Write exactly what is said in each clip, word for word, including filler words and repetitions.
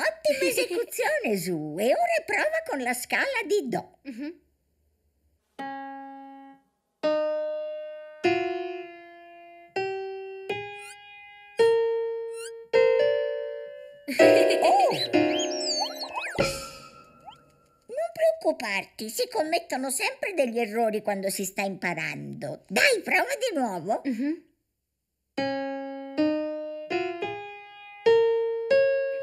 Ottima esecuzione, Su. E ora prova con la scala di Do. Mm-hmm. Oh. Non preoccuparti, si commettono sempre degli errori quando si sta imparando. Dai, prova di nuovo. Mm-hmm.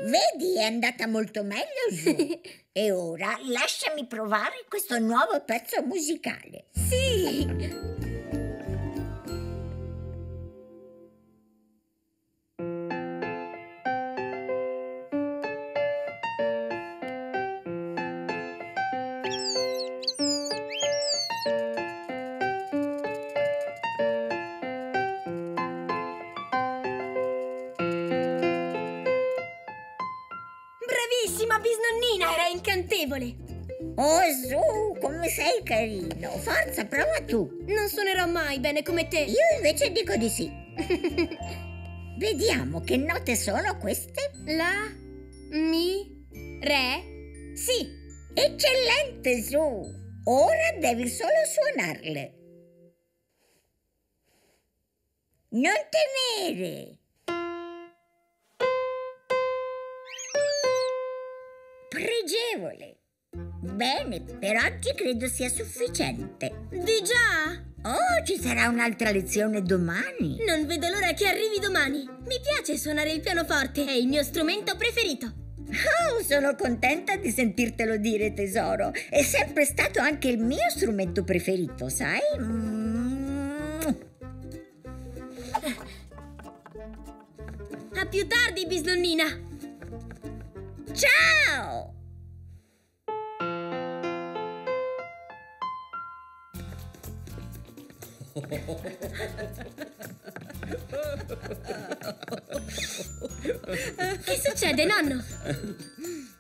Vedi, è andata molto meglio, Su. E ora lasciami provare questo nuovo pezzo musicale. Sì! Bisnonnina, era incantevole. Oh, Su, come sei carino. Forza, prova tu. Non suonerò mai bene come te. Io invece dico di sì. Vediamo che note sono queste. La, mi, re, si. Eccellente, Su. Ora devi solo suonarle. Non temere. Pregevole. Bene, per oggi credo sia sufficiente. Di già? Oh, ci sarà un'altra lezione domani. Non vedo l'ora che arrivi domani. Mi piace suonare il pianoforte, è il mio strumento preferito. Oh, sono contenta di sentirtelo dire, tesoro. È sempre stato anche il mio strumento preferito, sai? Mm. A più tardi, bisnonnina. Ciao! Che succede, nonno?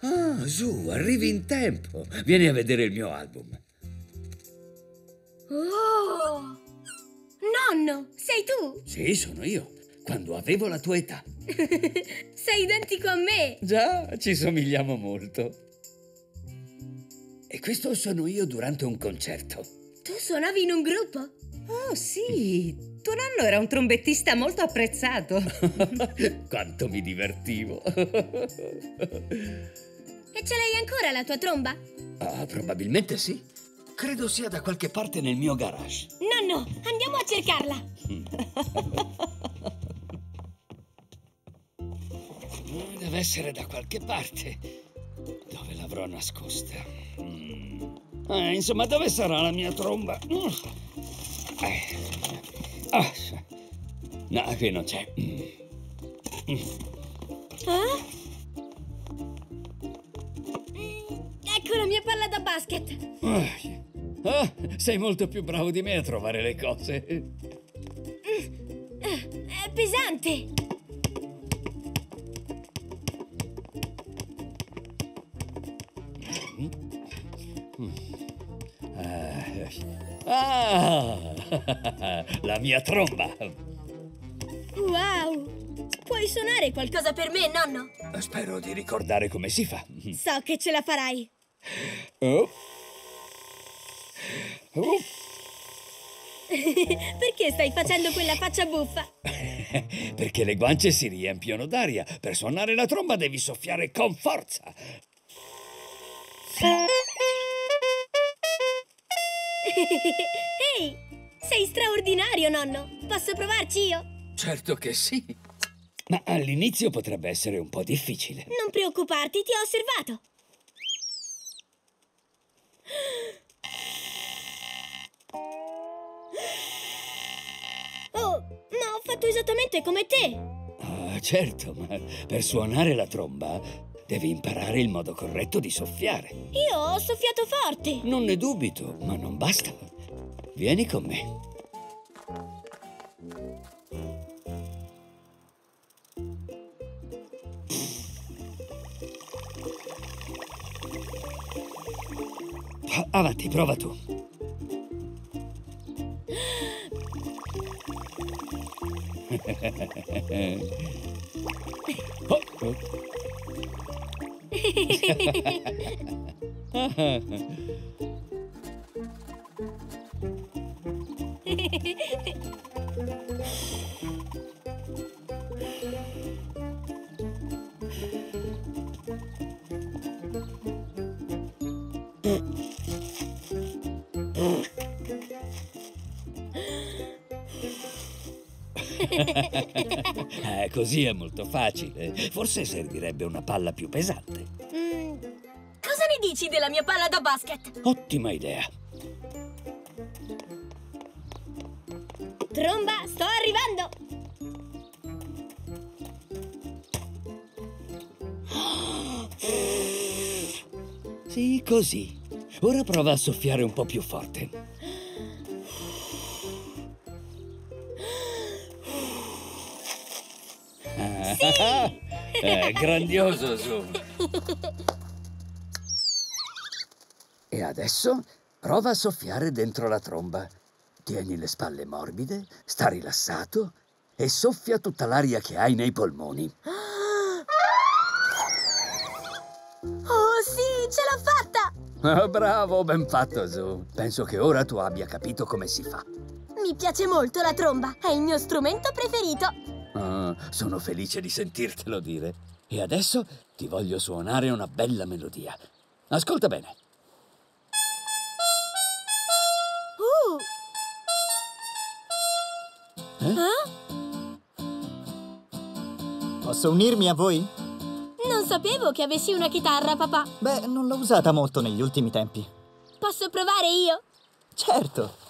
Ah, Su, arrivi in tempo. Vieni a vedere il mio album. Oh! Nonno, sei tu? Sì, sono io. Quando avevo la tua età. Sei identico a me. Già, ci somigliamo molto. E questo sono io durante un concerto. Tu suonavi in un gruppo? Oh, sì. Tuo nonno era un trombettista molto apprezzato. Quanto mi divertivo. E ce l'hai ancora la tua tromba? Ah, probabilmente sì. Credo sia da qualche parte nel mio garage. Nonno, andiamo a cercarla. Deve essere da qualche parte. Dove l'avrò nascosta? Mm. Eh, insomma, dove sarà la mia tromba? Mm. Eh. Ah. No, qui non c'è. Mm. Mm. Ah? Ecco la mia palla da basket. Ah. Ah. Sei molto più bravo di me a trovare le cose. Mm. Ah. È pesante. Ah, la mia tromba. Wow, puoi suonare qualcosa per me, nonno? Spero di ricordare come si fa. So che ce la farai. Oh. Oh. Perché stai facendo quella faccia buffa? Perché le guance si riempiono d'aria. Per suonare la tromba devi soffiare con forza. Ehi, hey, sei straordinario, nonno. Posso provarci io? Certo che sì. Ma all'inizio potrebbe essere un po' difficile. Non preoccuparti, ti ho osservato. Oh, ma ho fatto esattamente come te. Ah, certo, ma per suonare la tromba devi imparare il modo corretto di soffiare. Io ho soffiato forte. Non ne dubito, ma non basta. Vieni con me. Avanti, prova tu. Oh, oh. Eh, così è molto facile. Forse servirebbe una palla più pesante. Mm. Cosa ne dici della mia palla da basket? Ottima idea. Tromba, sto arrivando! Sì, così. Ora prova a soffiare un po' più forte. Sì! È grandioso, Zoom! E adesso prova a soffiare dentro la tromba. Tieni le spalle morbide, sta rilassato e soffia tutta l'aria che hai nei polmoni. Oh sì, ce l'ho fatta! Oh, bravo, ben fatto, Zoom! Penso che ora tu abbia capito come si fa. Mi piace molto la tromba, è il mio strumento preferito. Uh, sono felice di sentirtelo dire. E adesso ti voglio suonare una bella melodia. Ascolta bene. Uh. Eh? Eh? Posso unirmi a voi? Non sapevo che avessi una chitarra, papà. Beh, non l'ho usata molto negli ultimi tempi. Posso provare io? Certo.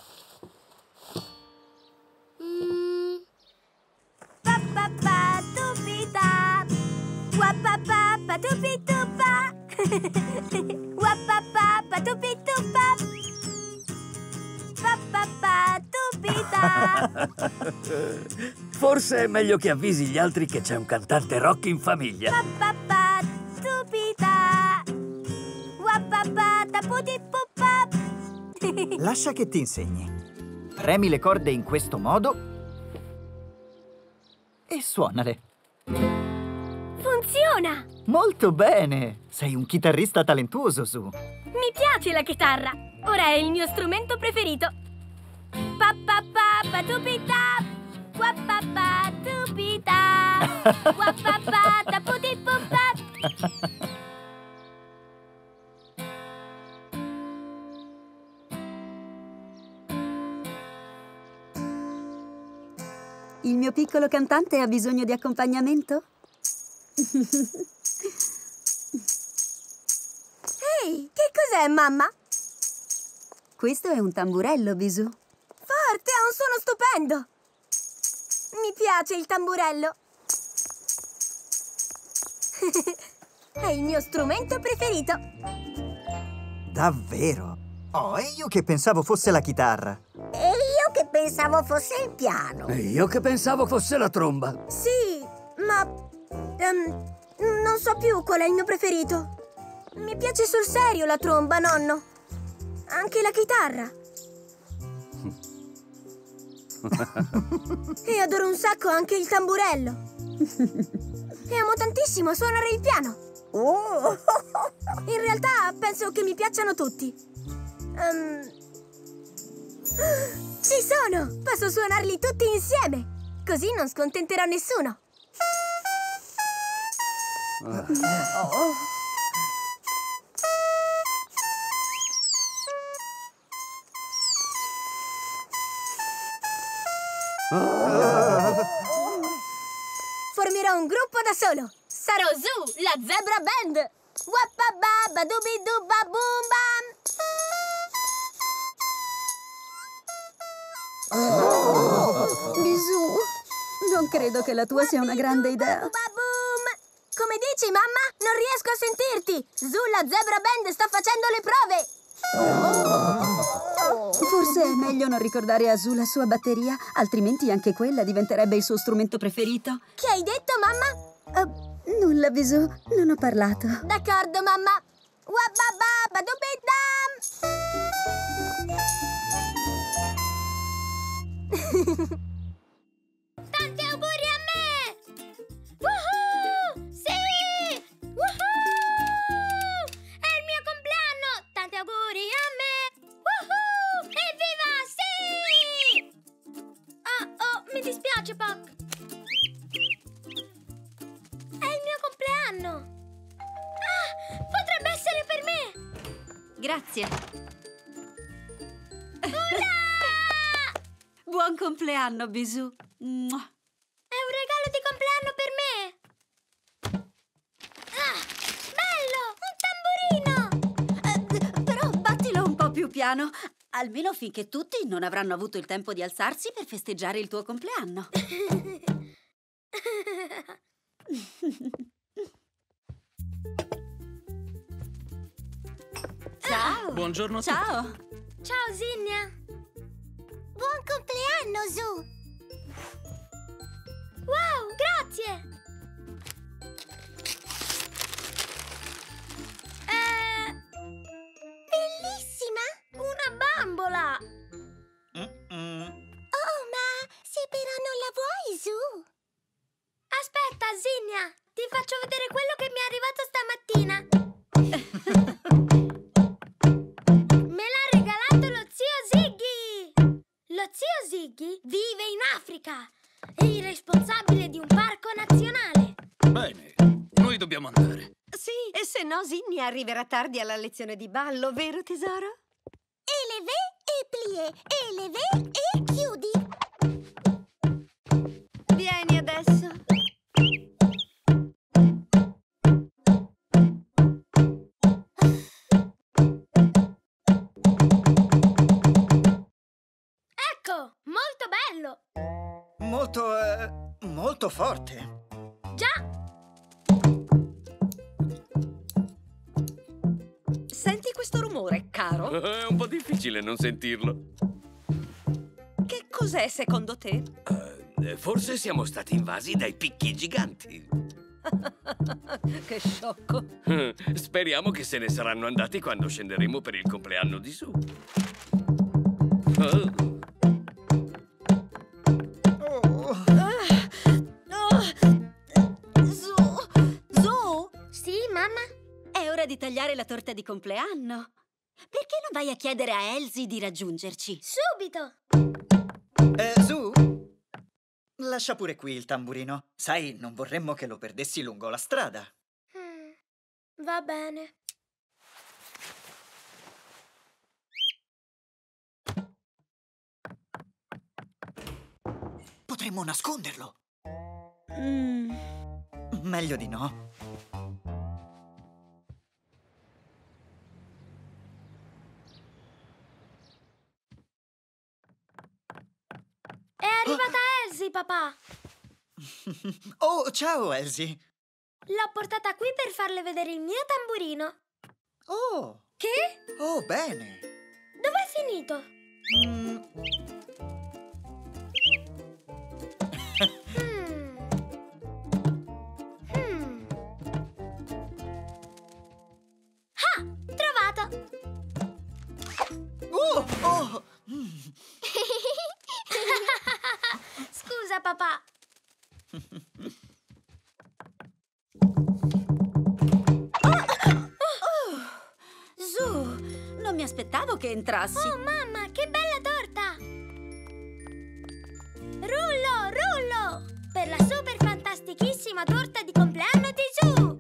Patupitupa, wapapa patupitupa, papapa tupita. Forse è meglio che avvisi gli altri che c'è un cantante rock in famiglia. Papapa tupita, wapapa taputipupa. Lascia che ti insegni. Premi le corde in questo modo e suonale. Funziona! Molto bene! Sei un chitarrista talentuoso, Su! Mi piace la chitarra! Ora è il mio strumento preferito! Pa pa pa pa tupita! Qua pa pa tupita! Qua pa pa taputipupa! Il mio piccolo cantante ha bisogno di accompagnamento? Ehi, che cos'è, mamma? Questo è un tamburello, Bisù. Forte, ha un suono stupendo. Mi piace il tamburello. È il mio strumento preferito. Davvero? Oh, e io che pensavo fosse la chitarra. E io che pensavo fosse il piano. E io che pensavo fosse la tromba. Sì, ma... Um, non so più qual è il mio preferito. Mi piace sul serio la tromba, nonno. Anche la chitarra. E adoro un sacco anche il tamburello. E amo tantissimo suonare il piano. Oh. In realtà penso che mi piacciono tutti. um... Ci sono! Posso suonarli tutti insieme. Così non scontenterò nessuno. Oh. Oh. Formerò un gruppo da solo. Sarò Zoo, la Zebra Band. Wapababa dubiduba boom bam. Bisù, non credo che la tua sia una grande idea. Come dici, mamma? Non riesco a sentirti! Zoo, la Zebra Band sta facendo le prove! Forse è meglio non ricordare a Zoo la sua batteria, altrimenti anche quella diventerebbe il suo strumento preferito. Che hai detto, mamma? Uh, nulla, Bisù. Non ho parlato. D'accordo, mamma. Tanti auguri a me! Woohoo! Woohoo! fanno! Ah! Potrebbe essere per me! Grazie! Buon compleanno, Bisou! È un regalo di compleanno per me! Ah! Bello! Un tamburino! Eh, però battilo un po' più piano, almeno finché tutti non avranno avuto il tempo di alzarsi per festeggiare il tuo compleanno. Ciao! Buongiorno a Ciao. tutti! Ciao, Zinia! Buon compleanno, Zu! Wow, grazie! Eh... Bellissima! Una bambola! Mm-mm. Oh, ma se però non la vuoi, Zu! Aspetta, Zinia! Ti faccio vedere quello che mi è arrivato stamattina! Me l'ha regalato lo zio Ziggy! Lo zio Ziggy vive in Africa! È il responsabile di un parco nazionale! Bene, noi dobbiamo andare! Sì, e se no Zinia arriverà tardi alla lezione di ballo, vero tesoro? Elevè e plie, elevè e chiudi! Vieni adesso! Molto bello! Molto, eh, molto forte! Già! Senti questo rumore, caro? È un po' difficile non sentirlo. Che cos'è secondo te? Uh, forse siamo stati invasi dai picchi giganti. Che sciocco! Speriamo che se ne saranno andati quando scenderemo per il compleanno di Su. Oh. Di tagliare la torta di compleanno. Perché non vai a chiedere a Elsie di raggiungerci? Subito! Eh, Zu? Lascia pure qui il tamburino. Sai, non vorremmo che lo perdessi lungo la strada. Mm, va bene. Potremmo nasconderlo. Mm. Meglio di no. È arrivata Elsie, papà! Oh, ciao, Elsie! L'ho portata qui per farle vedere il mio tamburino. Oh! Che? Oh, bene! Dov'è finito? Mm. Mm. Mm. Ah! Trovato! Oh! Oh! Mm. Scusa, papà. Oh! Zu, non mi aspettavo che entrassi. Oh, mamma, che bella torta! Rullo, rullo! Per la super fantastichissima torta di compleanno di Zu!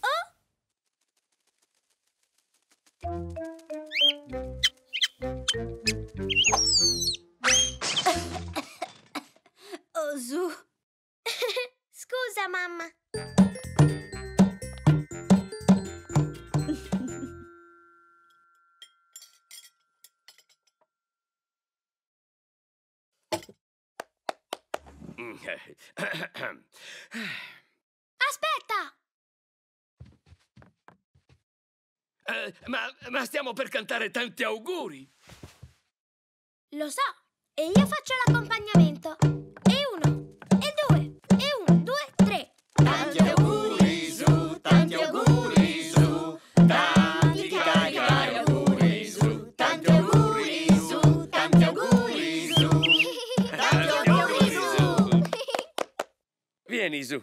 Oh! Oh, Zu. Scusa, mamma. Aspetta! Eh, ma, ma stiamo per cantare tanti auguri! Lo so! E io faccio l'accompagnamento. E uno, e due, e uno, due, tre. Tanti auguri, Zu, tanti auguri, Zu, tanti cari, cari auguri, Zu, tanti auguri, Zu, tanti auguri, Zu, tanti auguri, Zu. Vieni, Zu,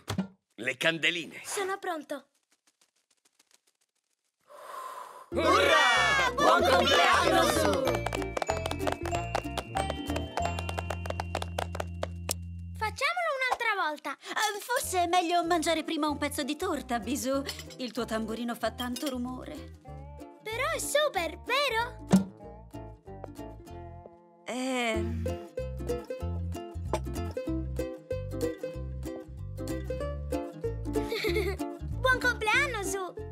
le candeline. Sono pronto. Urrà! Buon compleanno, Zu! Facciamolo un'altra volta. Eh, forse è meglio mangiare prima un pezzo di torta, Bisou. Il tuo tamburino fa tanto rumore. Però è super, vero? Eh... Buon compleanno, Zu!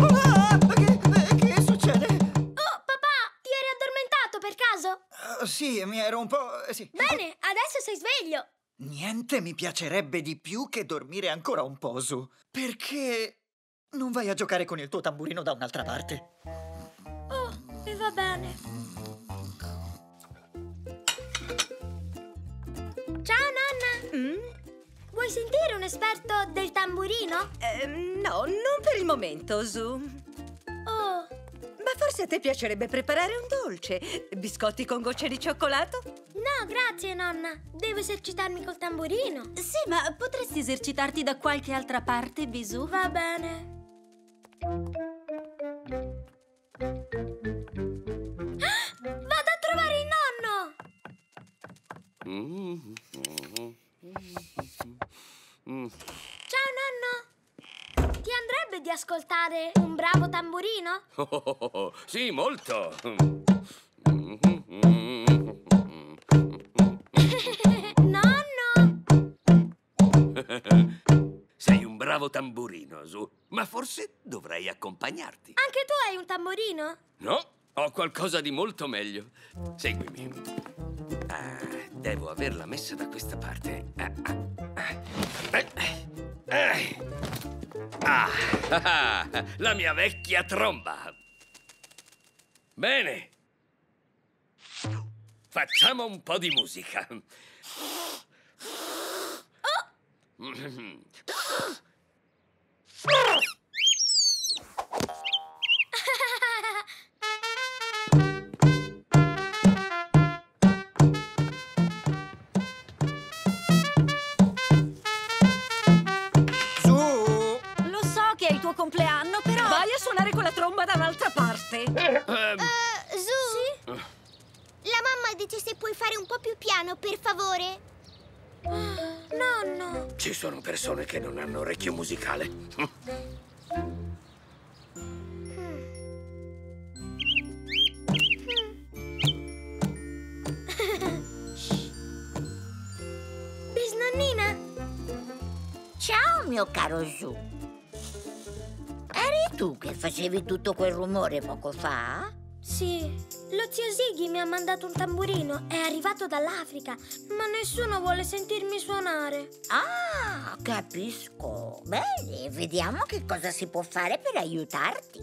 Ah, che, che succede? Oh, papà! Ti eri addormentato per caso? Uh, sì, mi ero un po'... Sì. Bene, adesso sei sveglio! Niente mi piacerebbe di più che dormire ancora un po', Zu. Perché non vai a giocare con il tuo tamburino da un'altra parte? Va bene. Ciao nonna. Mm? Vuoi sentire un esperto del tamburino? Eh, no, non per il momento, Zu. Oh. Ma forse a te piacerebbe preparare un dolce. Biscotti con gocce di cioccolato? No, grazie nonna. Devo esercitarmi col tamburino. Sì, ma potresti esercitarti da qualche altra parte, Bisou? Va bene. Ciao nonno! Ti andrebbe di ascoltare un bravo tamburino? Oh, oh, oh, oh. Sì, molto! Nonno! Sei un bravo tamburino, Zu, ma forse dovrei accompagnarti. Anche tu hai un tamburino? No, ho qualcosa di molto meglio. Seguimi. Ah, devo averla messa da questa parte. Ah, ah, ah. Eh, ah. Ah, ah, la mia vecchia tromba. Bene. Facciamo un po' di musica. Oh. Compleanno, però... Vai a suonare con la tromba da un'altra parte. Uh, Zu? Sì? La mamma dice se puoi fare un po' più piano, per favore. Nonno. Ci sono persone che non hanno orecchio musicale. Bisnonnina. Ciao, mio caro Zu. Eri tu che facevi tutto quel rumore poco fa? Sì, lo zio Ziggy mi ha mandato un tamburino, è arrivato dall'Africa, ma nessuno vuole sentirmi suonare. Ah, capisco. Bene, vediamo che cosa si può fare per aiutarti.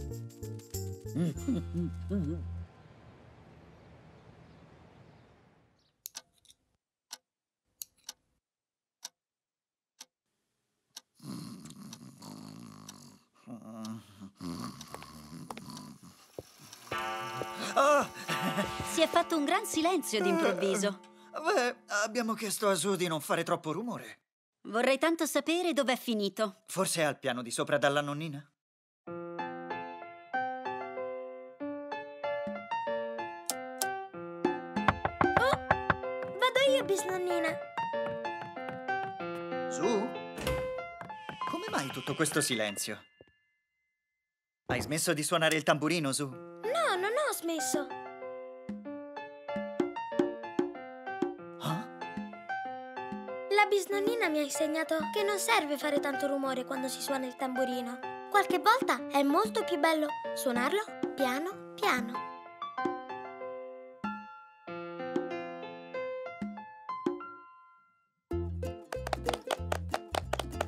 Oh. Si è fatto un gran silenzio d'improvviso. uh, Beh, abbiamo chiesto a Zu di non fare troppo rumore. Vorrei tanto sapere dov'è finito. Forse è al piano di sopra dalla nonnina? Oh, vado io, bisnonnina. Zu? Come mai tutto questo silenzio? Hai smesso di suonare il tamburino, Zu? Smesso. Huh? La bisnonnina mi ha insegnato che non serve fare tanto rumore quando si suona il tamburino. Qualche volta è molto più bello suonarlo piano piano.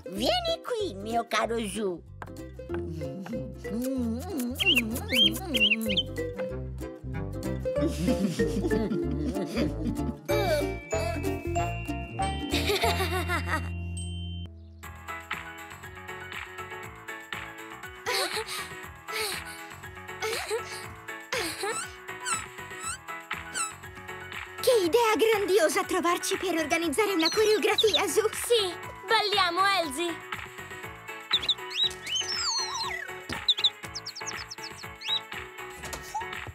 Vieni qui, mio caro Zu. Che idea grandiosa trovarci per organizzare una coreografia, Zu! Sì, balliamo, Elsie!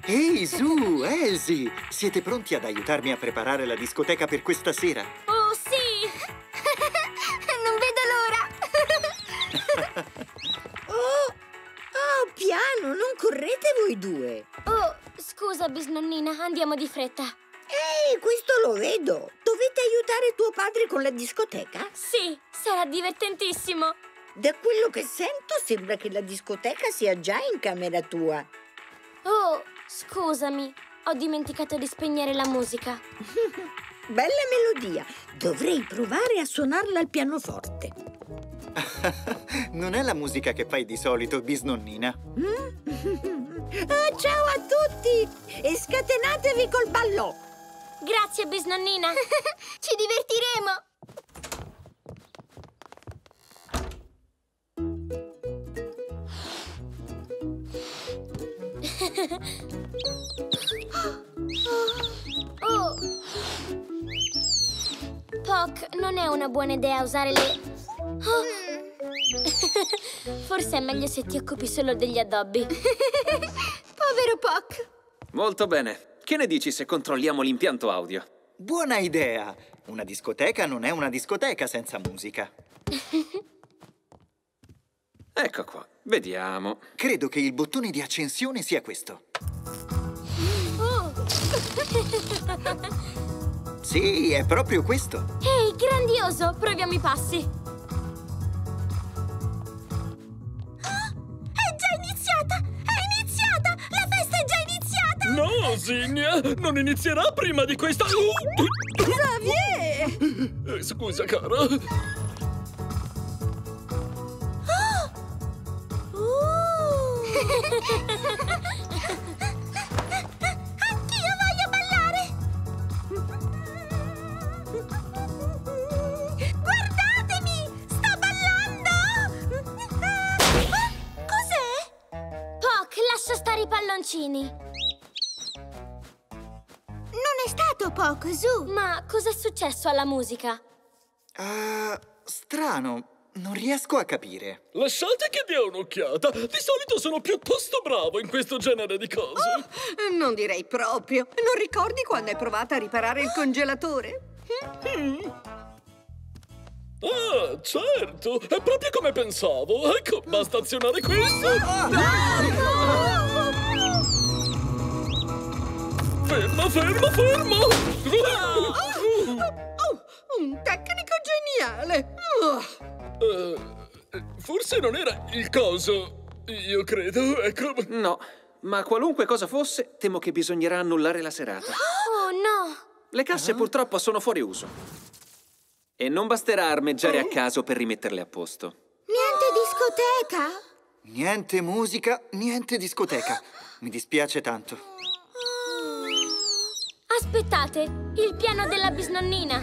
Ehi, su, Elsie! Siete pronti ad aiutarmi a preparare la discoteca per questa sera? Oh, sì! Non vedo l'ora! Oh, oh, piano! Non correte voi due! Oh, scusa, bisnonnina, andiamo di fretta. Ehi, questo lo vedo! Dovete aiutare tuo padre con la discoteca? Sì, sarà divertentissimo! Da quello che sento sembra che la discoteca sia già in camera tua. Oh, scusami, ho dimenticato di spegnere la musica. Bella melodia, dovrei provare a suonarla al pianoforte. Non è la musica che fai di solito, bisnonnina. Oh, ciao a tutti e scatenatevi col ballo. Grazie, bisnonnina. Ci divertiremo. Oh. Puck, non è una buona idea usare le... Oh. Forse è meglio se ti occupi solo degli addobbi. Povero Puck. Molto bene. Che ne dici se controlliamo l'impianto audio? Buona idea. Una discoteca non è una discoteca senza musica. Ecco qua, vediamo. Credo che il bottone di accensione sia questo. Oh. Sì, è proprio questo. Ehi, hey, grandioso, proviamo i passi. Oh, è già iniziata, è iniziata, la festa è già iniziata. No, Zinia, non inizierà prima di questa... Xavier! Scusa, cara. Anch'io voglio ballare! Guardatemi! Sto ballando! Cos'è? Puck, lascia stare i palloncini! Non è stato Puck, Zu! Ma cos'è successo alla musica? Uh, strano... Non riesco a capire. Lasciate che dia un'occhiata. Di solito sono piuttosto bravo in questo genere di cose. Oh, non direi proprio. Non ricordi quando hai provato a riparare il congelatore? Mm. Ah, certo. È proprio come pensavo. Ecco, basta azionare questo. Ferma, ferma, ferma. Oh, oh, un tecnico geniale. Oh. Uh, forse non era il coso, io credo, ecco. No, ma qualunque cosa fosse, temo che bisognerà annullare la serata. Oh, no! Le casse ah. purtroppo sono fuori uso. E non basterà armeggiare oh. a caso per rimetterle a posto. Niente discoteca? Niente musica, niente discoteca. Ah. Mi dispiace tanto. Aspettate, il piano della bisnonnina.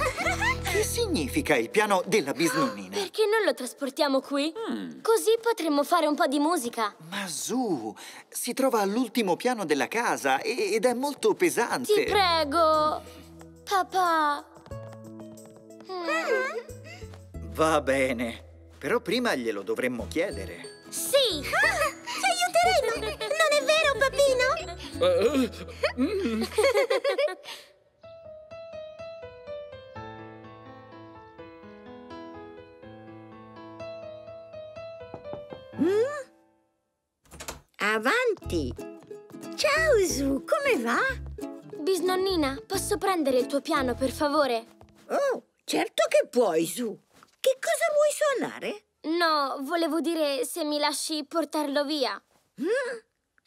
Che significa il piano della bisnonnina? Perché non lo trasportiamo qui? Mm. Così potremmo fare un po' di musica. Ma Zu, si trova all'ultimo piano della casa ed è molto pesante. Ti prego, papà. Mm. Va bene, però prima glielo dovremmo chiedere. Sì! Ah, ci aiuteremo! Non è vero, papino? Uh, mm. mm? Avanti! Ciao, Zu, come va? Bisnonnina, posso prendere il tuo piano, per favore? Oh, certo che puoi, Zu. Che cosa vuoi suonare? No, volevo dire se mi lasci portarlo via. Mm?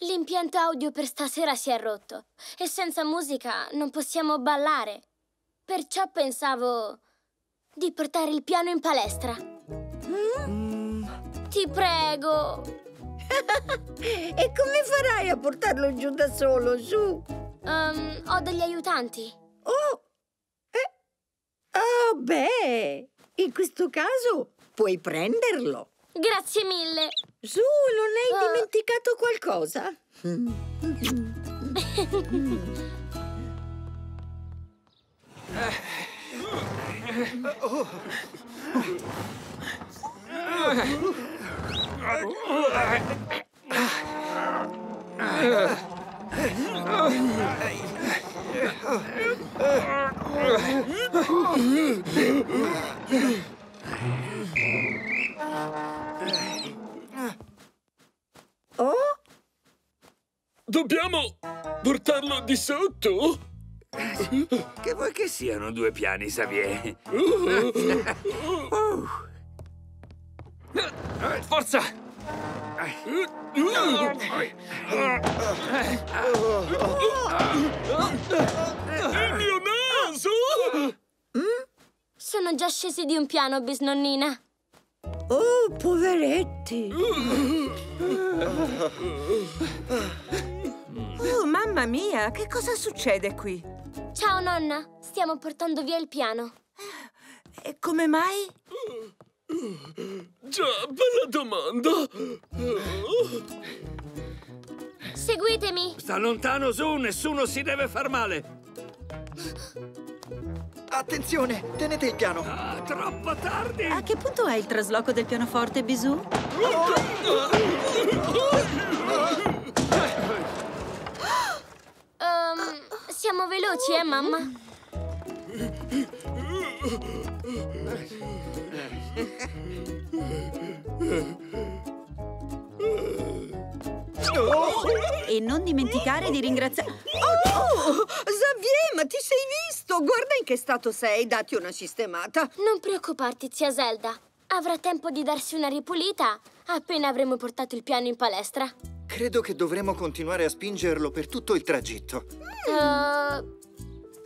L'impianto audio per stasera si è rotto e senza musica non possiamo ballare. Perciò pensavo di portare il piano in palestra. Mm? Ti prego. E come farai a portarlo giù da solo, Zu? Um, ho degli aiutanti. Oh! Eh. Oh, beh! In questo caso puoi prenderlo. Grazie mille. Zu, non hai uh... dimenticato qualcosa? Oh? Dobbiamo portarlo di sotto? Che vuoi che siano due piani, Xavier? uh. Forza! Il mio naso! Mm? Sono già scesi di un piano, bisnonnina. Oh, poveretti! Oh, mamma mia, che cosa succede qui? Ciao, nonna. Stiamo portando via il piano. E come mai? Già, bella domanda. Seguitemi. Sta lontano, su, nessuno si deve far male. Attenzione, tenete il piano. Ah, troppo tardi. A che punto è il trasloco del pianoforte, Bisù? Um, siamo veloci, eh, mamma? E non dimenticare di ringraziare... Oh, oh, Xavier, ma ti sei visto? Guarda in che stato sei, datti una sistemata. Non preoccuparti, zia Zelda. Avrà tempo di darsi una ripulita appena avremo portato il piano in palestra. Credo che dovremo continuare a spingerlo per tutto il tragitto. Uh,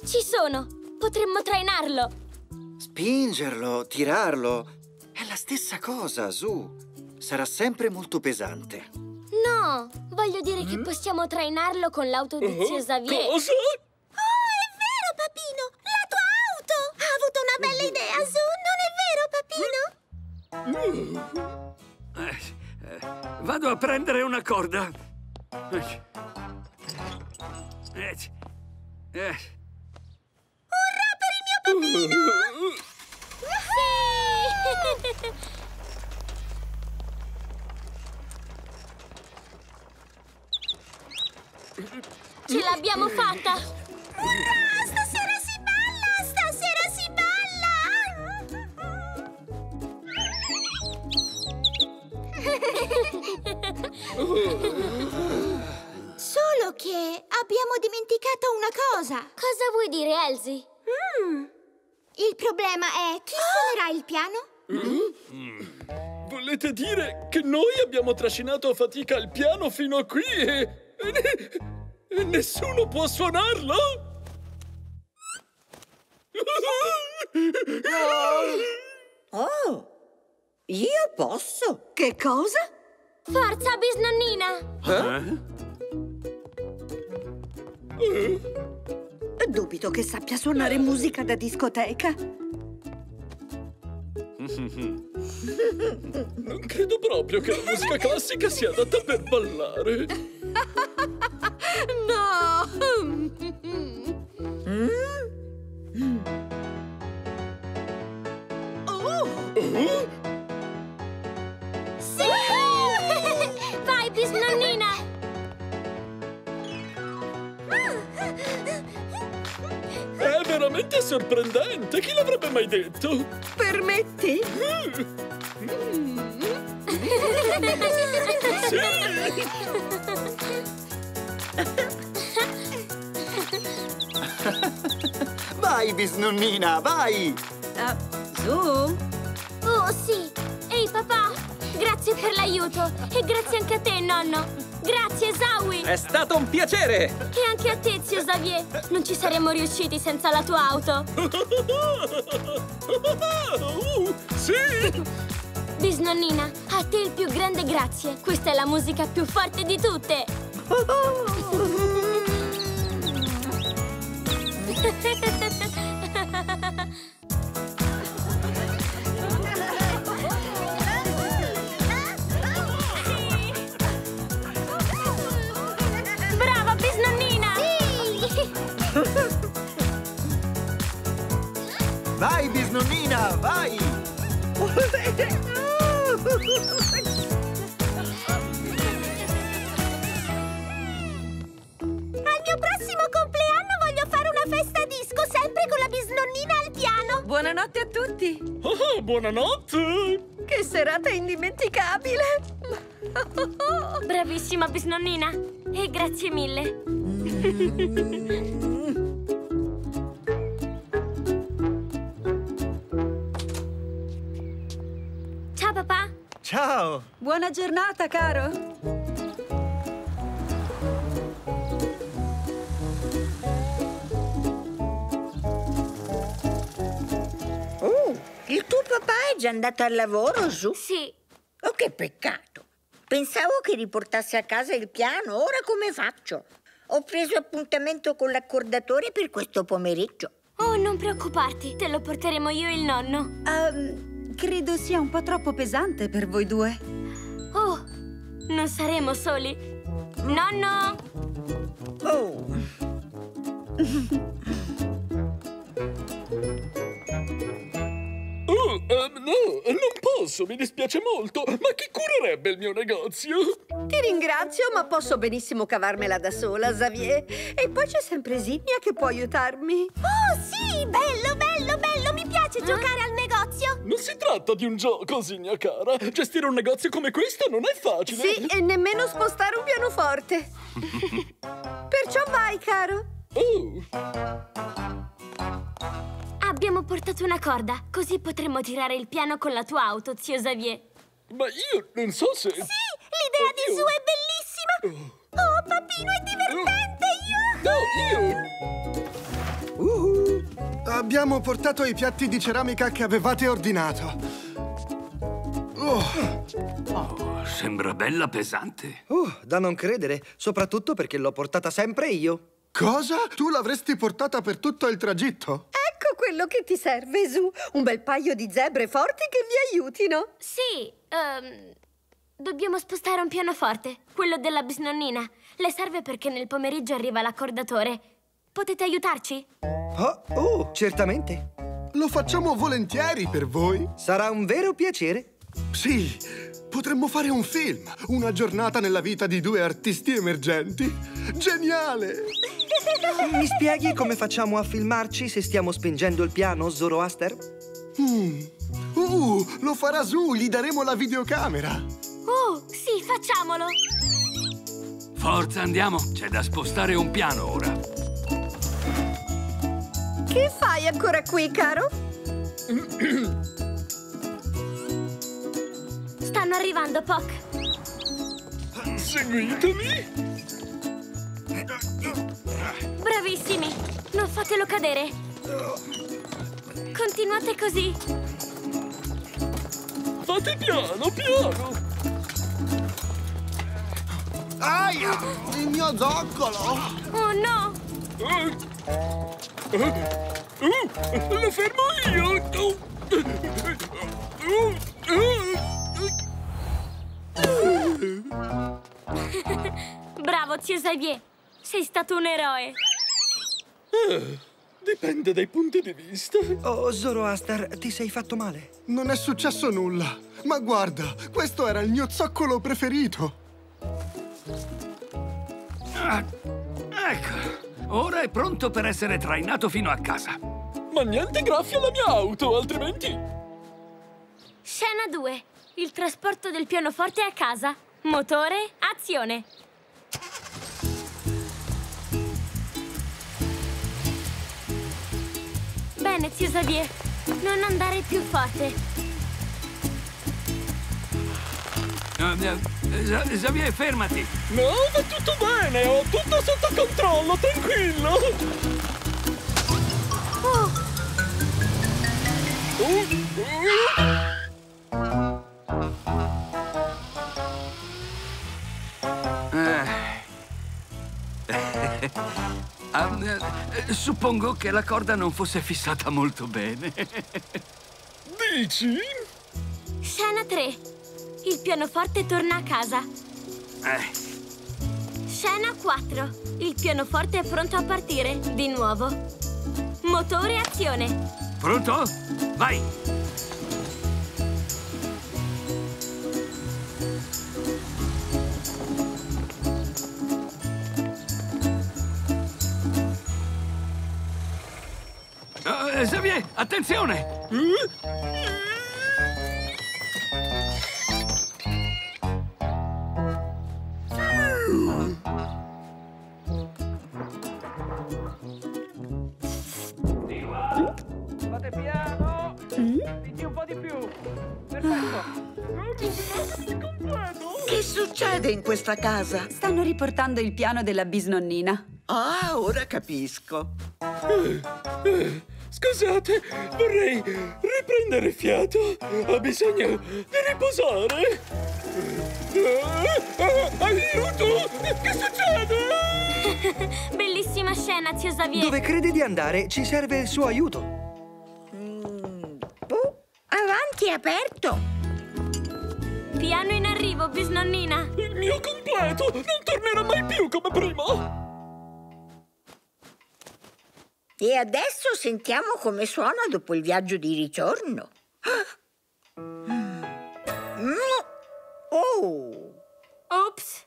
ci sono! Potremmo trainarlo! Spingerlo, tirarlo... è la stessa cosa, Zu. Sarà sempre molto pesante. No! Voglio dire mm? che possiamo trainarlo con l'auto di zio Xavier. Cosa? Oh, è vero, Papino! La tua auto! Ha avuto una bella idea, Zu! Non è vero, Papino? Mm. Eh. Vado a prendere una corda. Urrà per il mio bambino! Sì! Ce l'abbiamo fatta! Urrà! Stasera si balla! Stasera si balla! Solo che abbiamo dimenticato una cosa. Cosa vuoi dire, Elsie? Mm. Il problema è chi suonerà oh! il piano? Mm? Mm. Volete dire che noi abbiamo trascinato a fatica il piano fino a qui e, e, ne... e nessuno può suonarlo? No. Oh! Io posso! Che cosa? Forza, bisnonnina! Eh? Eh? Dubito che sappia suonare musica da discoteca. Non credo proprio che la musica classica sia adatta per ballare. No! Mm? Oh! Oh? Bisnonnina! È veramente sorprendente! Chi l'avrebbe mai detto? Permetti? Mm. Sì! Vai, bisnonnina, vai! Uh, su! Oh, sì! Ehi, papà! Grazie per l'aiuto e grazie anche a te, nonno. Grazie, Zawi. È stato un piacere. E anche a te, zio Xavier. Non ci saremmo riusciti senza la tua auto. uh, sì! Bisnonnina, a te il più grande grazie. Questa è la musica più forte di tutte. Vai, bisnonnina, vai! Buonanotte a tutti! Oh, buonanotte! Che serata indimenticabile! Bravissima bisnonnina! E grazie mille! Ciao papà! Ciao! Buona giornata, caro! Il tuo papà è già andato al lavoro, su? Sì. Oh, che peccato. Pensavo che riportasse a casa il piano. Ora come faccio? Ho preso appuntamento con l'accordatore per questo pomeriggio. Oh, non preoccuparti. Te lo porteremo io e il nonno. Um, credo sia un po' troppo pesante per voi due. Oh, non saremo soli. Nonno! Oh! Oh, um, no, non posso, mi dispiace molto. Ma chi curerebbe il mio negozio? Ti ringrazio, ma posso benissimo cavarmela da sola, Xavier. E poi c'è sempre Signia che può aiutarmi. Oh, sì, bello, bello, bello, mi piace ah. giocare al negozio. Non si tratta di un gioco, Signia cara. Gestire un negozio come questo non è facile. Sì, e nemmeno spostare un pianoforte. Perciò vai, caro. Oh. Abbiamo portato una corda, così potremo tirare il piano con la tua auto, zio Xavier. Ma io non so se... Sì, l'idea oh, di Su è bellissima! Oh, papino, è divertente! Io... No, io... Uh-huh. Abbiamo portato i piatti di ceramica che avevate ordinato. Oh, oh sembra bella pesante. Uh, da non credere, soprattutto perché l'ho portata sempre io. Cosa? Tu l'avresti portata per tutto il tragitto? Ecco quello che ti serve, Su. Un bel paio di zebre forti che vi aiutino. Sì, um, dobbiamo spostare un pianoforte, quello della bisnonnina. Le serve perché nel pomeriggio arriva l'accordatore. Potete aiutarci? Oh, oh, certamente. Lo facciamo volentieri per voi. Sarà un vero piacere. Sì, potremmo fare un film. Una giornata nella vita di due artisti emergenti. Geniale! Mi spieghi come facciamo a filmarci se stiamo spingendo il piano, Zoroaster? Mm. Uh, lo farà Su, gli daremo la videocamera. Oh, sì, facciamolo! Forza, andiamo! C'è da spostare un piano ora. Che fai ancora qui, caro? Stanno arrivando, Puck. Seguitemi! Bravissimi! Non fatelo cadere! Continuate così! Fate piano, piano! Aia! Il mio zoccolo! Oh no! Uh, uh, uh, lo fermo io! Uh, uh, uh. Bravo, zio Xavier! Sei stato un eroe! Ah, dipende dai punti di vista. Oh, Zoroaster, ti sei fatto male? Non è successo nulla. Ma guarda, questo era il mio zoccolo preferito. Ah, ecco, ora è pronto per essere trainato fino a casa. Ma niente graffio alla mia auto, altrimenti... Scena due. Il trasporto del pianoforte a casa. Motore, azione. Bene, zio Xavier, non andare più forte. Xavier, fermati. No, va tutto bene, ho tutto sotto controllo, tranquillo. Oh. Uh. Um, eh, suppongo che la corda non fosse fissata molto bene. Dici? Scena tre. Il pianoforte torna a casa. Eh. Scena quattro. Il pianoforte è pronto a partire, di nuovo. Motore, azione. Pronto? Vai! Xavier, attenzione! Di qua! Fate piano! Dici un po' di più! Perfetto! Che succede in questa casa? Stanno riportando il piano della bisnonnina. Ah, ora capisco. Scusate, vorrei riprendere fiato. Ho bisogno di riposare. Aiuto! Che succede? Bellissima scena, zio Xavier. Dove crede di andare ci serve il suo aiuto. Mm, oh, avanti, è aperto. Piano in arrivo, bisnonnina. Il mio completo non tornerà mai più come prima. E adesso sentiamo come suona dopo il viaggio di ritorno. Oh! Ops!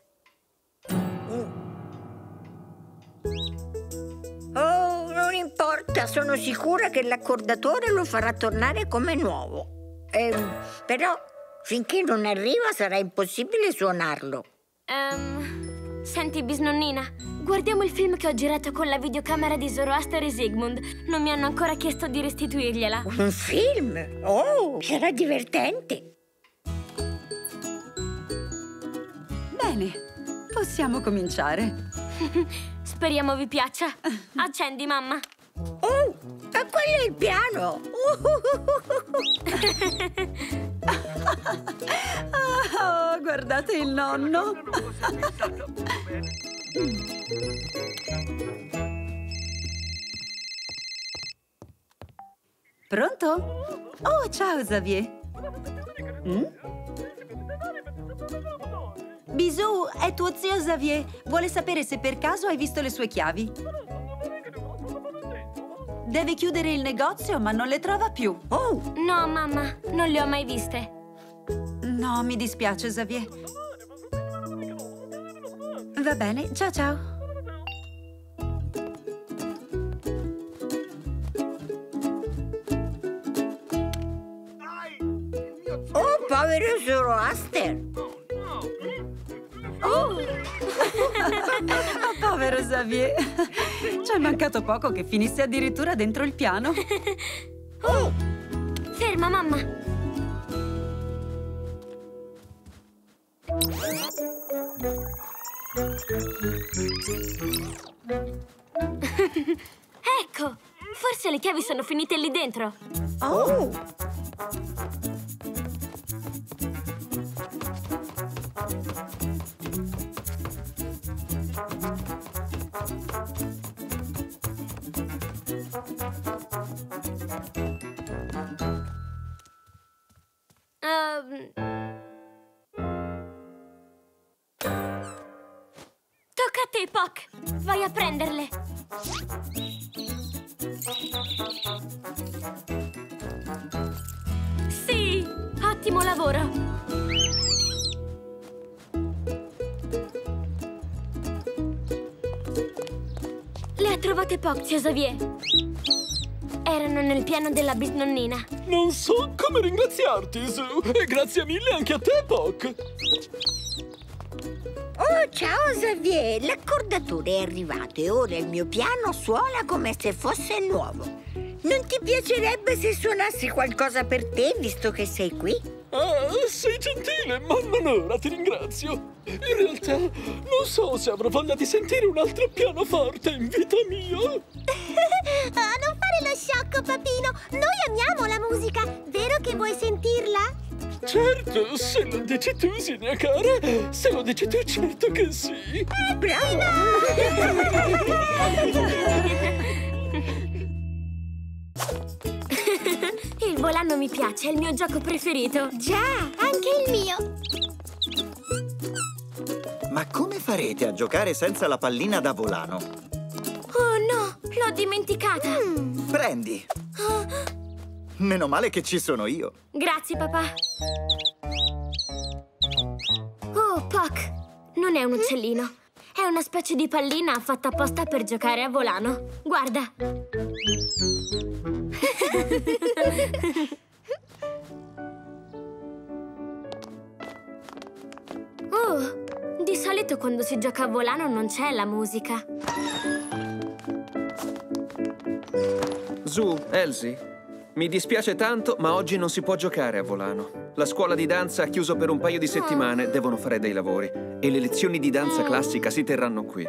Oh, non importa, sono sicura che l'accordatore lo farà tornare come nuovo. Ehm, però, finché non arriva sarà impossibile suonarlo. Um, senti, bisnonnina. Guardiamo il film che ho girato con la videocamera di Zoroaster e Sigmund. Non mi hanno ancora chiesto di restituirgliela. Un film? Oh, era divertente. Bene, possiamo cominciare. Speriamo vi piaccia. Accendi, mamma. Oh, quello è il piano. Oh, guardate il nonno. Pronto? Oh, ciao Xavier. Mm? Bisou, è tuo zio Xavier. Vuole sapere se per caso hai visto le sue chiavi. Deve chiudere il negozio, ma non le trova più. Oh! No, mamma, non le ho mai viste. No, mi dispiace Xavier. Va bene, ciao ciao. Oh, povero Zoroaster! Oh, povero Xavier! Ci è mancato poco che finisse addirittura dentro il piano. Oh! Ferma, mamma! Ecco, forse le chiavi sono finite lì dentro. Oh! Um... Tocca a te, Puck! Vai a prenderle! Sì! Ottimo lavoro! Le ha trovate Puck, zio Xavier! Erano nel piano della bisnonnina. Non so come ringraziarti, Sue! E grazie mille anche a te, Puck! Oh, ciao Xavier, l'accordatore è arrivato e ora il mio piano suona come se fosse nuovo. Non ti piacerebbe se suonassi qualcosa per te, visto che sei qui? Ah, sei gentile, ma non ora, ti ringrazio. In realtà, non so se avrò voglia di sentire un altro pianoforte in vita mia. Ah, non fare lo sciocco, papino. Noi amiamo la musica, vero che vuoi sentirla? Certo, se lo dici tu, Zinia cara, se lo dici tu, certo che sì. Eh, brava! Il volano mi piace, è il mio gioco preferito. Già, anche il mio. Ma come farete a giocare senza la pallina da volano? Oh no, l'ho dimenticata. Mm. Prendi. Oh. Meno male che ci sono io. Grazie, papà. Oh, Puck, non è un uccellino. È una specie di pallina fatta apposta per giocare a volano. Guarda! Oh, di solito quando si gioca a volano non c'è la musica. Zu, Elsie, mi dispiace tanto, ma oggi non si può giocare a volano. La scuola di danza ha chiuso per un paio di settimane, oh. Devono fare dei lavori. E le lezioni di danza mm. classica si terranno qui.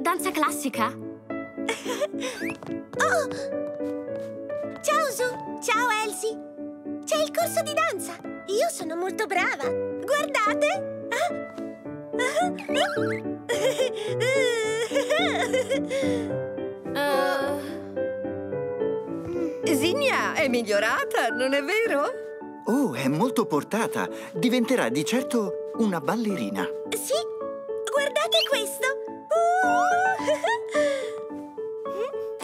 Danza classica? Oh! Ciao, Zu! Ciao, Elsie! C'è il corso di danza! Io sono molto brava! Guardate! Ah. uh. Signia è migliorata, non è vero? Oh, è molto portata. Diventerà di certo una ballerina. Sì, guardate questo.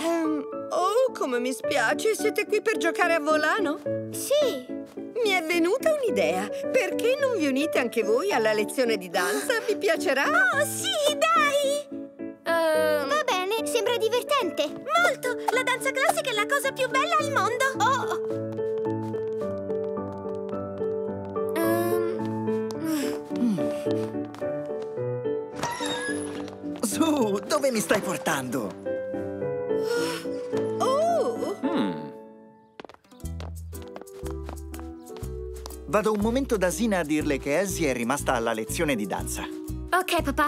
Uh! um, oh, come mi spiace, siete qui per giocare a volano? Sì. Mi è venuta un'idea. Perché non vi unite anche voi alla lezione di danza? Vi piacerà? Oh, sì, dai! Um... Va bene, sembra divertente. Molto! La danza classica è la cosa più bella al mondo. Oh! Um... Mm. Su, dove mi stai portando? Oh! Mm. Vado un momento da Zina a dirle che Elsie è rimasta alla lezione di danza. Ok, papà.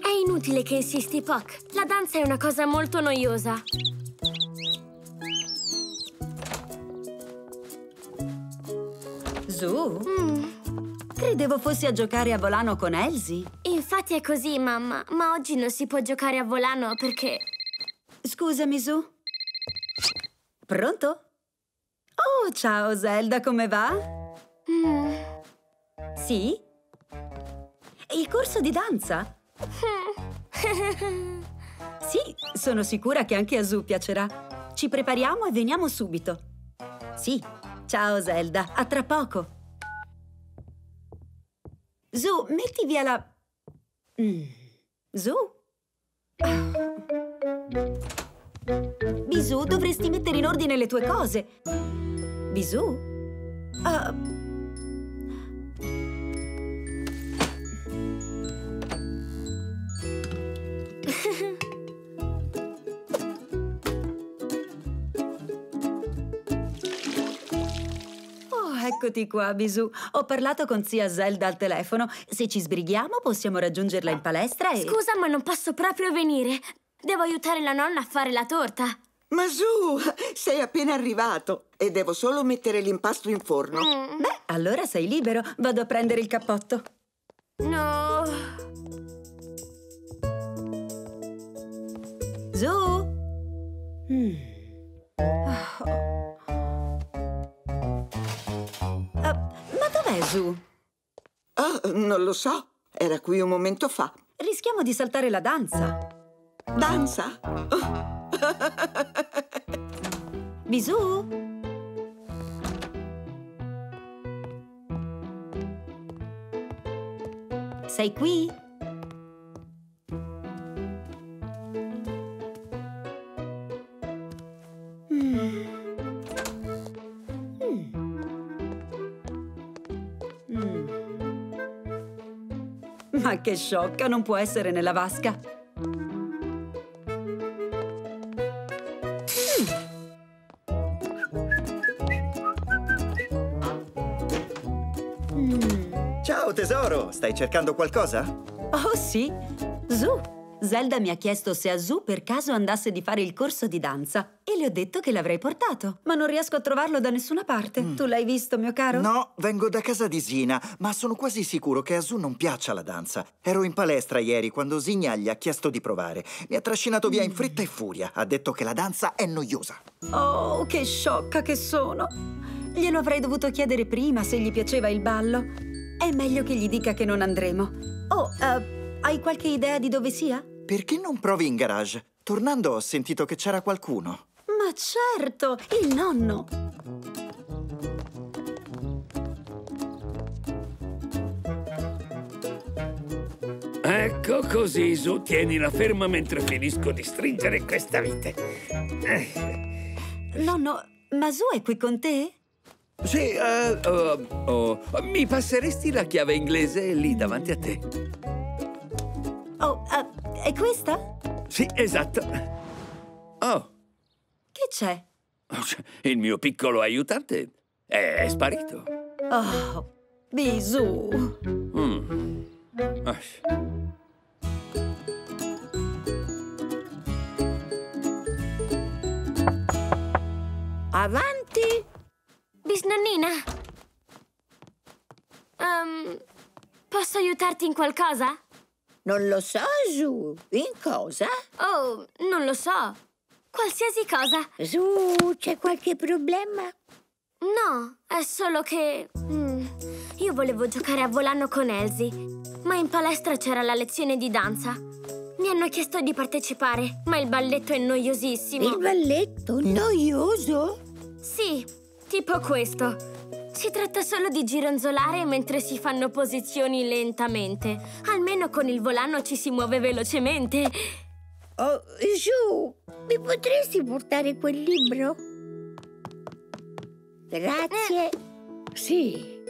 È inutile che insisti, Puck. La danza è una cosa molto noiosa. Zu? Mm. Credevo fossi a giocare a volano con Elsie. Infatti è così, mamma. Ma oggi non si può giocare a volano perché... Scusami, Zu. Pronto? Oh, ciao, Zelda. Come va? Mm. Sì? Il corso di danza? Sì, sono sicura che anche a Zu piacerà. Ci prepariamo e veniamo subito. Sì, ciao Zelda, a tra poco. Zu, metti via la... Mm. Zu? Oh. Bisù, dovresti mettere in ordine le tue cose. Bisù? Uh... Eccoti qua, Bisù. Ho parlato con zia Zelda al telefono. Se ci sbrighiamo possiamo raggiungerla in palestra e... Scusa, ma non posso proprio venire. Devo aiutare la nonna a fare la torta. Ma Zu, sei appena arrivato e devo solo mettere l'impasto in forno. Mm. Beh, allora sei libero. Vado a prendere il cappotto. No. Zu? Mm. Oh. Zu. Oh, non lo so. Era qui un momento fa. Rischiamo di saltare la danza. Danza? Oh. Bisù? Sei qui? Mm. Ma che sciocca, non può essere nella vasca. Mm. Ciao tesoro, stai cercando qualcosa? Oh sì, Zu. Zelda mi ha chiesto se a Zu per caso andasse di fare il corso di danza e le ho detto che l'avrei portato, ma non riesco a trovarlo da nessuna parte. Mm. Tu l'hai visto, mio caro? No, vengo da casa di Zina, ma sono quasi sicuro che a Zu non piaccia la danza. Ero in palestra ieri quando Zinia gli ha chiesto di provare. Mi ha trascinato via in fretta e furia. Ha detto che la danza è noiosa. Oh, che sciocca che sono! Glielo avrei dovuto chiedere prima se gli piaceva il ballo. È meglio che gli dica che non andremo. Oh, uh, hai qualche idea di dove sia? Perché non provi in garage? Tornando ho sentito che c'era qualcuno. Ma certo, il nonno! Ecco così, su, tienila ferma mentre finisco di stringere questa vite. Nonno, ma Zu è qui con te? Sì, uh, uh, oh, mi passeresti la chiave inglese lì davanti a te? Oh, uh, è questa? Sì, esatto. Oh. Che c'è? Il mio piccolo aiutante è sparito. Oh, Bisù. Mm. Ah. Avanti. Bisnonnina, um, posso aiutarti in qualcosa? Non lo so, Zu. In cosa? Oh, non lo so. Qualsiasi cosa. Zu, c'è qualche problema? No, è solo che... Mm, io volevo giocare a volano con Elsie, ma in palestra c'era la lezione di danza. Mi hanno chiesto di partecipare, ma il balletto è noiosissimo. Il balletto? Noioso? Sì, tipo questo. Si tratta solo di gironzolare mentre si fanno posizioni lentamente. Almeno con il volano ci si muove velocemente. Oh, Zu, mi potresti portare quel libro? Grazie. Eh. Sì.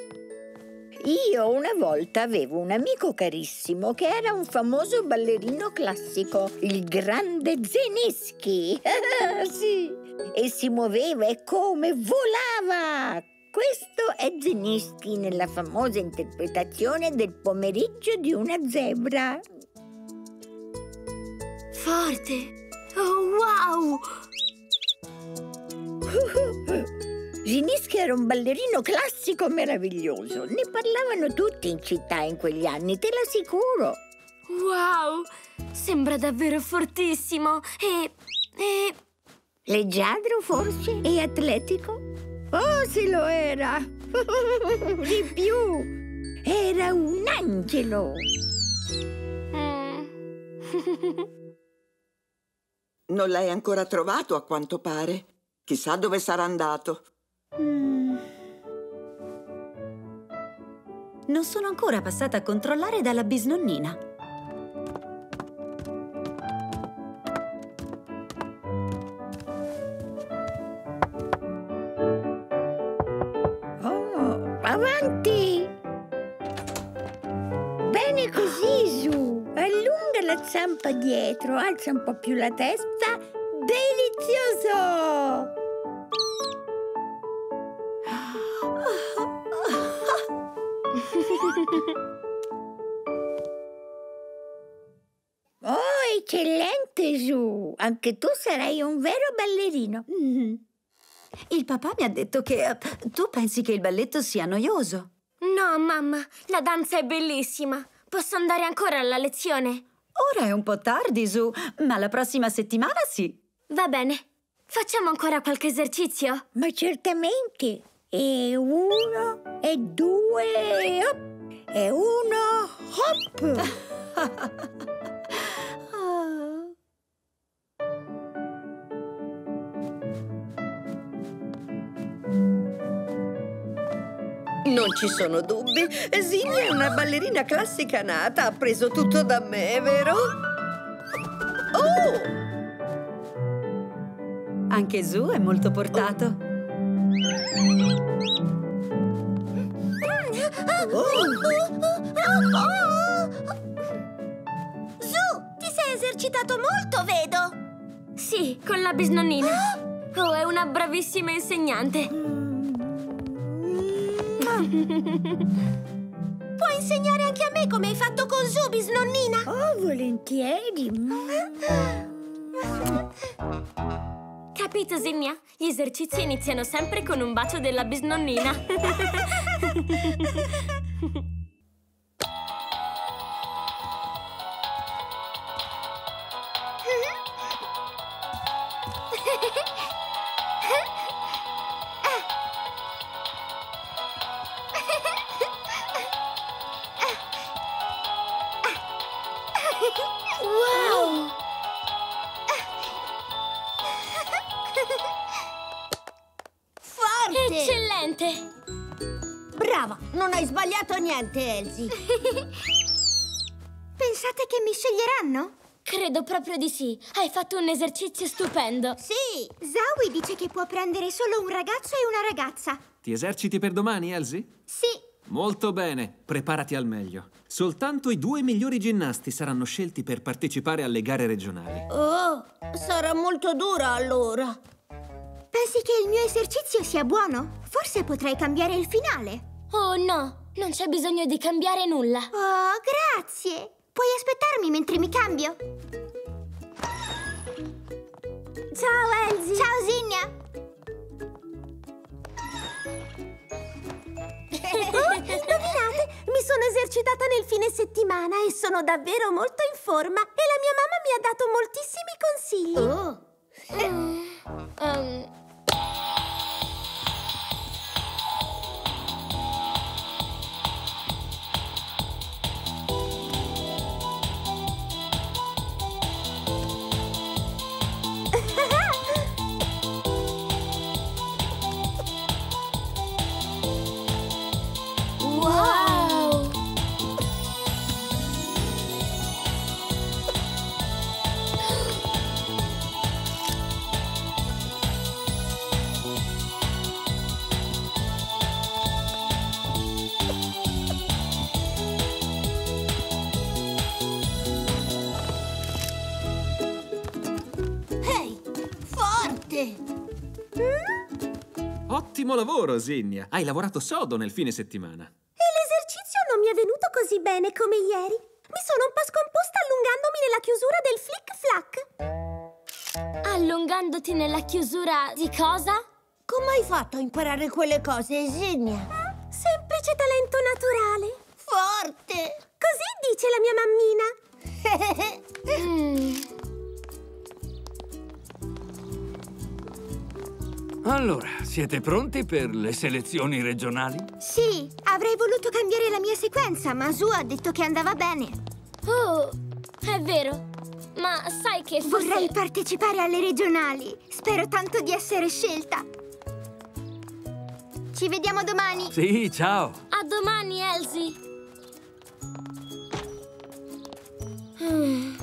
Io una volta avevo un amico carissimo che era un famoso ballerino classico, il grande Zeniski. Sì. E si muoveva e come volava! Questo è Zeniski nella famosa interpretazione del pomeriggio di una zebra. Forte! Oh, wow! Zeniski era un ballerino classico meraviglioso. Ne parlavano tutti in città in quegli anni, te l'assicuro. Wow! Sembra davvero fortissimo e... e... leggiadro, forse? E atletico? Oh, sì, lo era! Di più! Era un angelo! Mm. Non l'hai ancora trovato, a quanto pare. Chissà dove sarà andato. Mm. Non sono ancora passata a controllare dalla bisnonnina. Oh, avanti! Bene così, Zu. Allunga la zampa dietro, alza un po' più la testa. Delizioso! Oh, eccellente, Zu! Anche tu sarai un vero ballerino. Mm-hmm. Il papà mi ha detto che... Uh, tu pensi che il balletto sia noioso? No, mamma. La danza è bellissima. Posso andare ancora alla lezione? Ora è un po' tardi, Zu, ma la prossima settimana sì. Va bene. Facciamo ancora qualche esercizio? Ma certamente. E uno, e due, e hop. E uno, hop. Oh. Non ci sono dubbi. Zinia è una ballerina classica nata. Ha preso tutto da me, vero? Oh! Anche Zu è molto portato. Oh. Oh. Zu, ti sei esercitato molto, vedo! Sì, con la bisnonnina. Oh, è una bravissima insegnante. Puoi insegnare anche a me come hai fatto con Zu, bisnonnina? Oh, volentieri. Capito, Signia? Gli esercizi iniziano sempre con un bacio della bisnonnina. Wow! Forte! Eccellente! Brava! Non hai sbagliato niente, Elsie! Pensate che mi sceglieranno? Credo proprio di sì. Hai fatto un esercizio stupendo. Sì! Zawi dice che può prendere solo un ragazzo e una ragazza. Ti eserciti per domani, Elsie? Sì. Molto bene, preparati al meglio. Soltanto i due migliori ginnasti saranno scelti per partecipare alle gare regionali. Oh, sarà molto dura allora. Pensi che il mio esercizio sia buono? Forse potrei cambiare il finale. Oh no, non c'è bisogno di cambiare nulla. Oh, grazie. Puoi aspettarmi mentre mi cambio? Ciao Elsie. Ciao Signia. Oh, indovinate? Mi sono esercitata nel fine settimana e sono davvero molto in forma. E la mia mamma mi ha dato moltissimi consigli. Oh. Mm. Um. Ottimo lavoro, Zinia. Hai lavorato sodo nel fine settimana. E l'esercizio non mi è venuto così bene come ieri. Mi sono un po' scomposta allungandomi nella chiusura del flick-flack. Allungandoti nella chiusura di cosa? Come hai fatto a imparare quelle cose, Zinia? Mm, semplice talento naturale. Forte! Così dice la mia mammina. mm. Allora, siete pronti per le selezioni regionali? Sì, avrei voluto cambiare la mia sequenza, ma Zu ha detto che andava bene. Oh, è vero. Ma sai che forse... Vorrei partecipare alle regionali. Spero tanto di essere scelta. Ci vediamo domani. Sì, ciao. A domani, Elsie. Mm.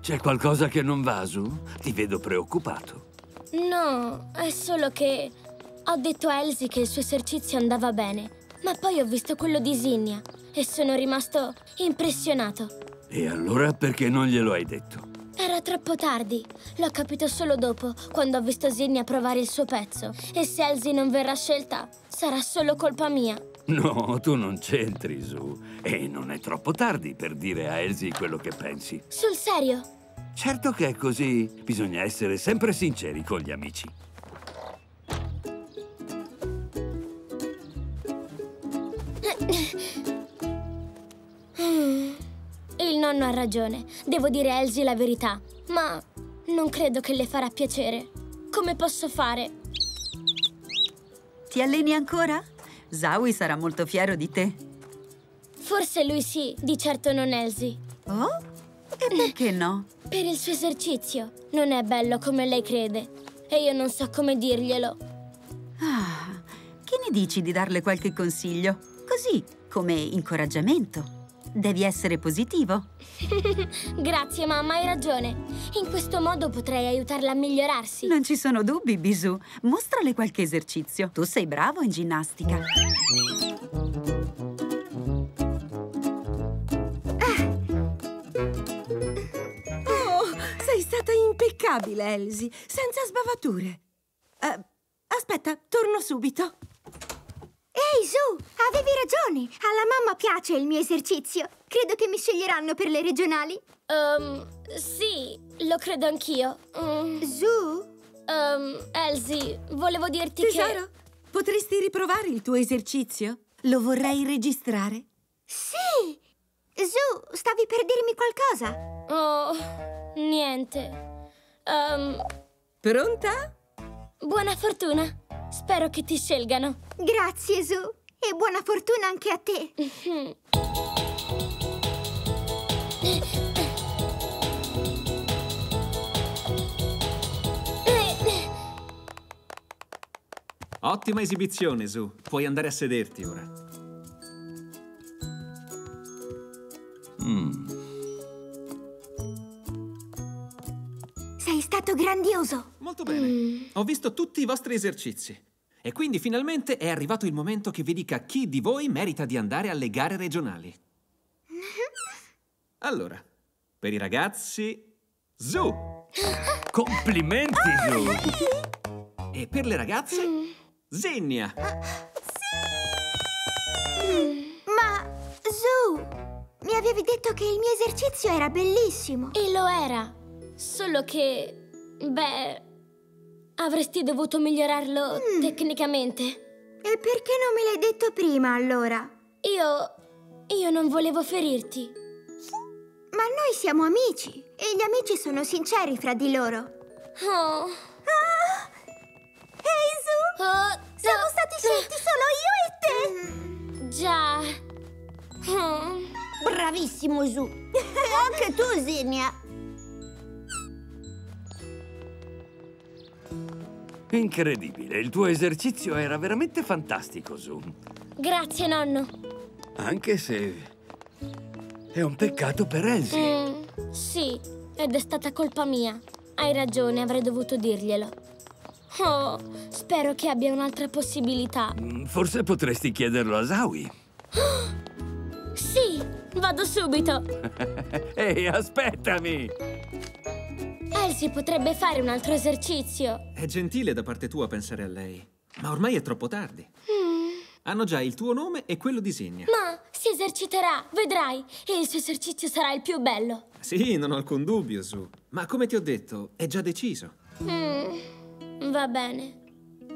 C'è qualcosa che non va, Zu? Ti vedo preoccupato. No, è solo che ho detto a Elsie che il suo esercizio andava bene, ma poi ho visto quello di Signia e sono rimasto impressionato. E allora perché non glielo hai detto? Era troppo tardi. L'ho capito solo dopo, quando ho visto Signia provare il suo pezzo. E se Elsie non verrà scelta, sarà solo colpa mia. No, tu non c'entri, Zu. E non è troppo tardi per dire a Elsie quello che pensi. Sul serio? Certo che è così. Bisogna essere sempre sinceri con gli amici. Il nonno ha ragione. Devo dire a Elsie la verità. Ma non credo che le farà piacere. Come posso fare? Ti alleni ancora? Zawi sarà molto fiero di te. Forse lui sì, di certo non Elsie. Oh? E perché no? Per il suo esercizio. Non è bello come lei crede. E io non so come dirglielo. Ah, che ne dici di darle qualche consiglio? Così, come incoraggiamento. Devi essere positivo. Grazie, mamma, hai ragione. In questo modo potrei aiutarla a migliorarsi. Non ci sono dubbi, Bisou. Mostrale qualche esercizio. Tu sei bravo in ginnastica. Impeccabile, Elsie, senza sbavature. Uh, aspetta, torno subito. Ehi, Zu, avevi ragione. Alla mamma piace il mio esercizio. Credo che mi sceglieranno per le regionali. Um, sì, lo credo anch'io. Mm. Zu? Um, Elsie, volevo dirti Tesoro, che... Tesoro, potresti riprovare il tuo esercizio? Lo vorrei registrare. Sì! Zu, stavi per dirmi qualcosa? Oh, niente. Um, Pronta? Buona fortuna. Spero che ti scelgano. Grazie, Zu. E buona fortuna anche a te. Ottima esibizione, Zu. Puoi andare a sederti ora. Mm. stato grandioso! Molto bene. Mm. Ho visto tutti i vostri esercizi. E quindi finalmente è arrivato il momento che vi dica chi di voi merita di andare alle gare regionali. Allora, per i ragazzi... Zu! Complimenti, Zu! E per le ragazze... Mm. Zinia! Sì! Mm. Ma, Zu... Mi avevi detto che il mio esercizio era bellissimo. E lo era. Solo che... beh... avresti dovuto migliorarlo mm. tecnicamente. E perché non me l'hai detto prima, allora? Io... io non volevo ferirti. Ma noi siamo amici. E gli amici sono sinceri fra di loro. Oh... Ah! Ehi, Zu! Oh, siamo stati scelti solo io e te! Mm. Già... Oh... Bravissimo, Zu! Anche tu, Zinia! Incredibile, il tuo esercizio era veramente fantastico, Zu. Grazie, nonno. Anche se... è un peccato per Elsie. Mm, sì, ed è stata colpa mia. Hai ragione, avrei dovuto dirglielo. Oh, spero che abbia un'altra possibilità. Mm, forse potresti chiederlo a Zawi. Sì! Vado subito! Ehi, hey, aspettami! Elsie potrebbe fare un altro esercizio. È gentile da parte tua pensare a lei, ma ormai è troppo tardi. Mm. Hanno già il tuo nome e quello di Signia. Ma si eserciterà, vedrai, e il suo esercizio sarà il più bello. Sì, non ho alcun dubbio, Zu. Ma come ti ho detto, è già deciso. Mm. Va bene.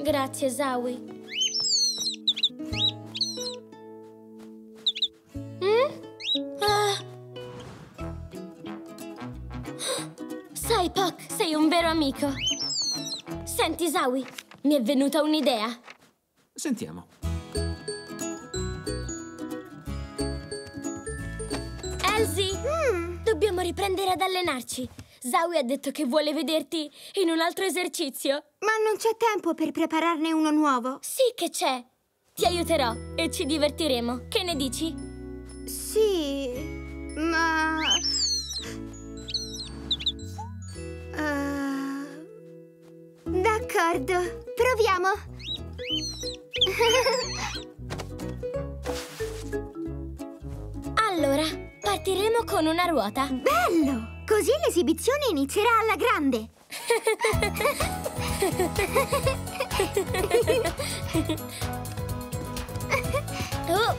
Grazie, Zawi. Mm? Ah. Sai, Puck, sei un vero amico. Senti, Zawi, mi è venuta un'idea. Sentiamo. Elsie, mm. dobbiamo riprendere ad allenarci. Zawi ha detto che vuole vederti in un altro esercizio. Ma non c'è tempo per prepararne uno nuovo? Sì che c'è. Ti aiuterò e ci divertiremo. Che ne dici? Sì, ma... Uh... D'accordo, proviamo! Allora, partiremo con una ruota. Bello! Così l'esibizione inizierà alla grande! Oh.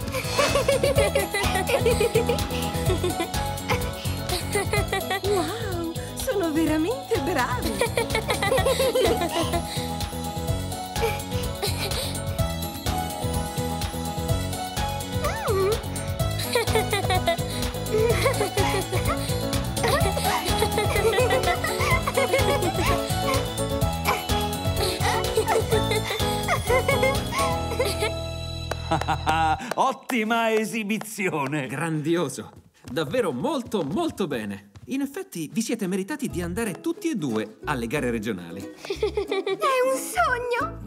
Wow, sono veramente bravi! Ottima esibizione! Grandioso! Davvero molto, molto bene! In effetti, vi siete meritati di andare tutti e due alle gare regionali. È un sogno!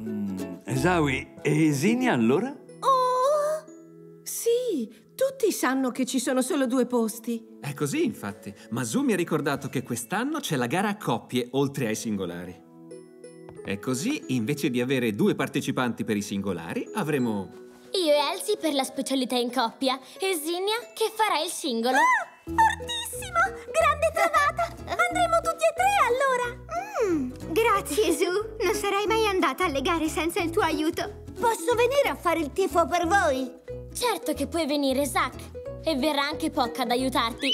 Mm, Zawi e Zinia, allora? Oh! Sì, tutti sanno che ci sono solo due posti. È così, infatti. Ma Zu mi ha ricordato che quest'anno c'è la gara a coppie, oltre ai singolari. E così, invece di avere due partecipanti per i singolari, avremo... Io e Elsie per la specialità in coppia e Zinia che farà il singolo. Ah, fortissimo! Grande trovata! Andremo tutti e tre allora! Mm, grazie, Zu! Non sarei mai andata alle gare senza il tuo aiuto. Posso venire a fare il tifo per voi? Certo che puoi venire, Zack. E verrà anche Puck ad aiutarti.